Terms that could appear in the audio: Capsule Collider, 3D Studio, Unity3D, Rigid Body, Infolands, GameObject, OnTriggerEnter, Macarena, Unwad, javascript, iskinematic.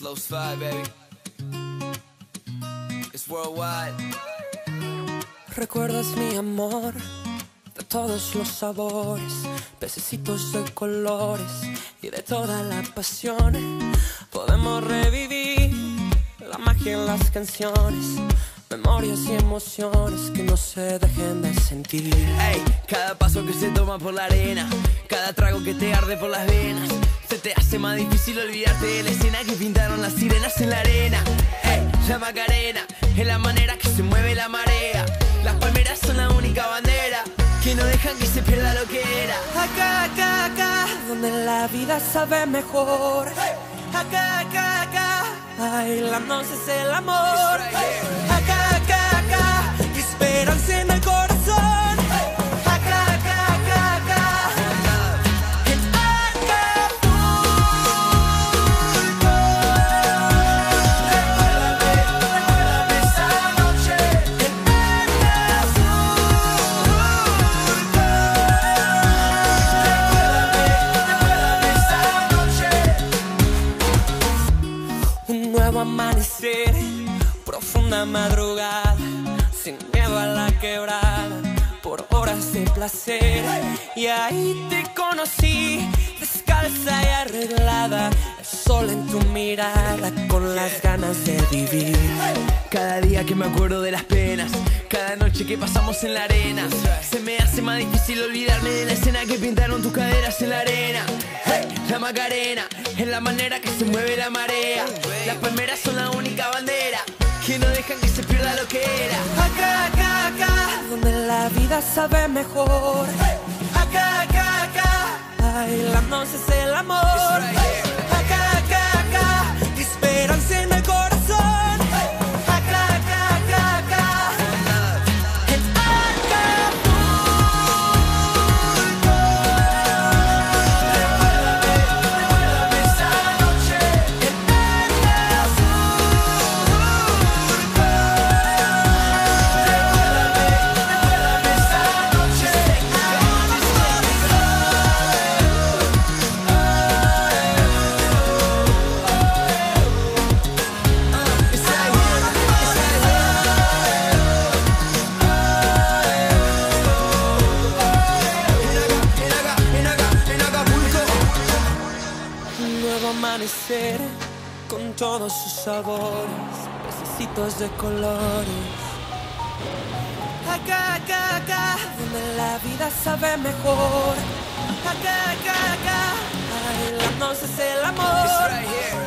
Slow slide, baby. It's worldwide. Recuerdas mi amor de todos los sabores, pececitos de colores y de toda la pasión. Podemos revivir la magia en las canciones, memorias y emociones que no se dejen de sentir. Hey, cada paso que se toma por la arena, cada trago que te arde por las venas, se te hace más difícil olvidarte de la escena que pintaron las sirenas en la arena. Hey, la Macarena es la manera que se mueve la marea. Las palmeras son la única bandera que no dejan que se pierda lo que era. Acá, acá, acá, donde la vida sabe mejor. Acá, acá, acá, bailando es el amor. Acá, acá, acá, esperanza en el corazón. Amanecer, profunda madrugada, sin miedo a la quebrada, por horas de placer. Y ahí te conocí, descalza y arreglada, el sol en tu mirada, con las ganas de vivir. Cada día que me acuerdo de las penas, cada noche que pasamos en la arena, se me hace más difícil olvidarme de la escena que pintaron tus caderas en la arena. La Macarena es la manera que se mueve la marea. Las palmeras son la única bandera que no dejan que se pierda lo que era. Acá, acá, acá, donde la vida sabe mejor. Acá, acá, acá, bailando es el amor. Acá, acá, acá, esperanza en el corazón. Amanecer con todos sus sabores, pececitos de colores. Acá, acá, acá, donde la vida sabe mejor. Acá, acá, acá, bailando es el amor.